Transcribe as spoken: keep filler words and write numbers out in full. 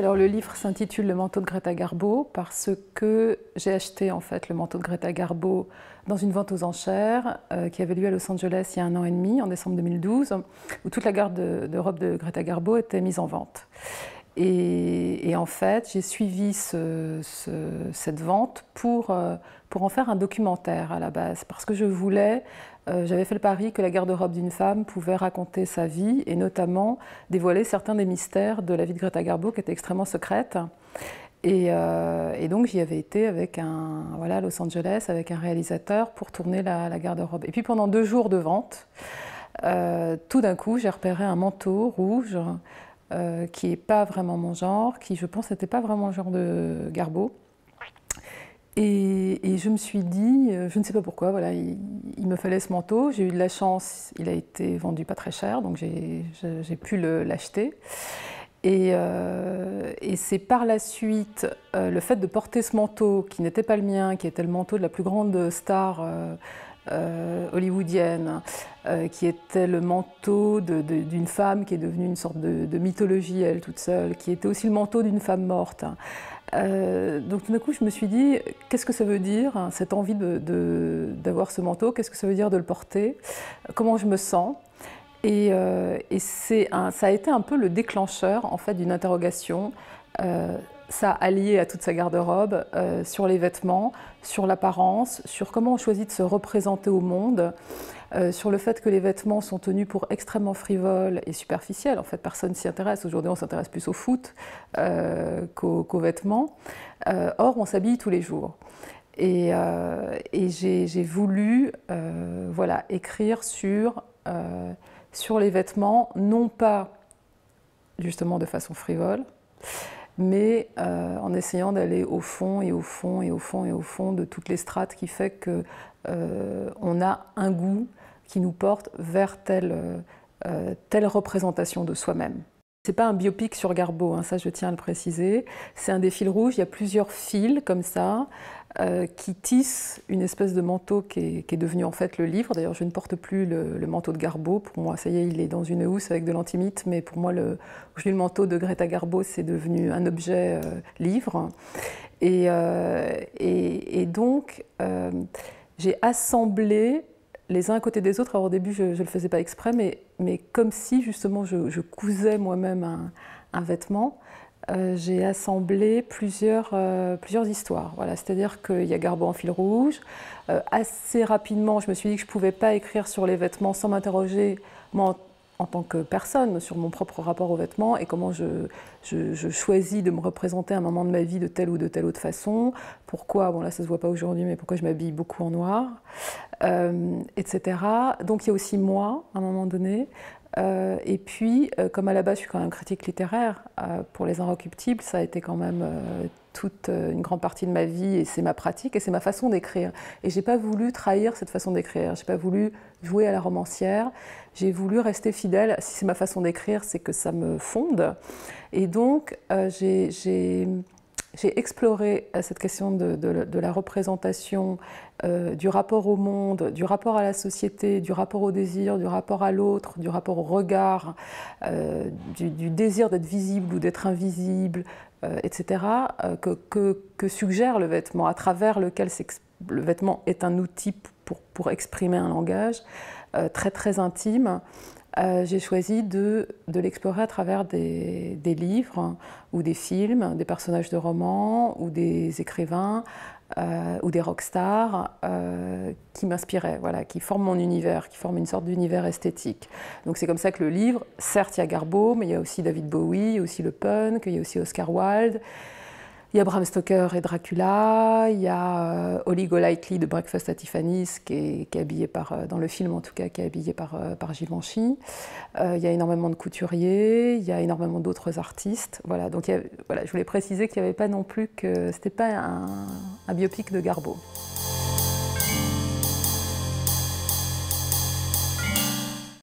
alors le livre s'intitule « Le manteau de Greta Garbo » parce que j'ai acheté en fait le manteau de Greta Garbo dans une vente aux enchères euh, qui avait lieu à Los Angeles il y a un an et demi, en décembre deux mille douze, où toute la garde de, de robe de Greta Garbo était mise en vente. Et, et en fait, j'ai suivi ce, ce, cette vente pour, euh, pour en faire un documentaire à la base, parce que je voulais, euh, j'avais fait le pari que la garde-robe d'une femme pouvait raconter sa vie et notamment dévoiler certains des mystères de la vie de Greta Garbo qui était extrêmement secrète. Et, euh, et donc j'y avais été avec un, voilà, à Los Angeles avec un réalisateur pour tourner la, la garde-robe. Et puis pendant deux jours de vente, euh, tout d'un coup, j'ai repéré un manteau rouge Euh, qui n'est pas vraiment mon genre, qui je pense n'était pas vraiment le genre de Garbo. Et, et je me suis dit, je ne sais pas pourquoi, voilà, il, il me fallait ce manteau, j'ai eu de la chance, il a été vendu pas très cher, donc j'ai pu l'acheter. Et, euh, et c'est par la suite, euh, le fait de porter ce manteau, qui n'était pas le mien, qui était le manteau de la plus grande star euh, Euh, hollywoodienne, euh, qui était le manteau d'une femme qui est devenue une sorte de, de mythologie, elle, toute seule, qui était aussi le manteau d'une femme morte. Euh, donc tout d'un coup, je me suis dit, qu'est-ce que ça veut dire, hein, cette envie d'avoir ce manteau, qu'est-ce que ça veut dire de le porter, comment je me sens. Et, euh, et c'est un, ça a été un peu le déclencheur, en fait, d'une interrogation. Euh, ça allié à toute sa garde-robe, euh, sur les vêtements, sur l'apparence, sur comment on choisit de se représenter au monde, euh, sur le fait que les vêtements sont tenus pour extrêmement frivoles et superficiels. En fait, personne s'y intéresse. Aujourd'hui, on s'intéresse plus au foot euh, qu'aux qu'aux vêtements. Euh, or, on s'habille tous les jours. Et, euh, et j'ai voulu euh, voilà, écrire sur, euh, sur les vêtements, non pas justement de façon frivole, mais euh, en essayant d'aller au fond et au fond et au fond et au fond de toutes les strates qui fait que euh, on a un goût qui nous porte vers telle, euh, telle représentation de soi-même. Ce n'est pas un biopic sur Garbo, hein, ça je tiens à le préciser, c'est un des fils rouges, il y a plusieurs fils comme ça euh, qui tissent une espèce de manteau qui est, qui est devenu en fait le livre. D'ailleurs je ne porte plus le, le manteau de Garbo, pour moi ça y est il est dans une housse avec de l'antimite, mais pour moi le, le manteau de Greta Garbo c'est devenu un objet euh, livre. Et, euh, et, et donc euh, j'ai assemblé les uns à côté des autres. Alors au début, je ne le faisais pas exprès, mais, mais comme si justement je, je cousais moi-même un, un vêtement, euh, j'ai assemblé plusieurs, euh, plusieurs histoires. Voilà, c'est-à-dire qu'il y a Garbo en fil rouge. Euh, assez rapidement, je me suis dit que je ne pouvais pas écrire sur les vêtements sans m'interroger, moi, en, en tant que personne, sur mon propre rapport aux vêtements et comment je, je, je choisis de me représenter à un moment de ma vie de telle ou de telle autre façon. Pourquoi, bon là ça ne se voit pas aujourd'hui, mais pourquoi je m'habille beaucoup en noir. Euh, et cetera. Donc il y a aussi moi, à un moment donné. Euh, et puis, euh, comme à la base, je suis quand même critique littéraire, euh, pour Les Inrockuptibles, ça a été quand même euh, toute euh, une grande partie de ma vie, et c'est ma pratique, et c'est ma façon d'écrire. Et j'ai pas voulu trahir cette façon d'écrire, j'ai pas voulu jouer à la romancière, j'ai voulu rester fidèle. Si c'est ma façon d'écrire, c'est que ça me fonde. Et donc, euh, j'ai... J'ai exploré cette question de, de, de la représentation, euh, du rapport au monde, du rapport à la société, du rapport au désir, du rapport à l'autre, du rapport au regard, euh, du, du désir d'être visible ou d'être invisible, euh, et cetera, euh, que, que, que suggère le vêtement, à travers lequel le vêtement est un outil pour, pour exprimer un langage euh, très très intime. Euh, j'ai choisi de, de l'explorer à travers des, des livres ou des films, des personnages de romans ou des écrivains euh, ou des rockstars euh, qui m'inspiraient, voilà, qui forment mon univers, qui forment une sorte d'univers esthétique. Donc c'est comme ça que le livre, certes il y a Garbo, mais il y a aussi David Bowie, il y a aussi le punk, il y a aussi Oscar Wilde, il y a Bram Stoker et Dracula, il y a euh, Holly Golightly de Breakfast at Tiffany's, qui est, qui est habillée par, euh, dans le film en tout cas, qui est habillée par, euh, par Givenchy. Euh, il y a énormément de couturiers, il y a énormément d'autres artistes. Voilà, donc il y a, voilà, je voulais préciser qu'il n'y avait pas non plus que c'était pas un, un biopic de Garbo.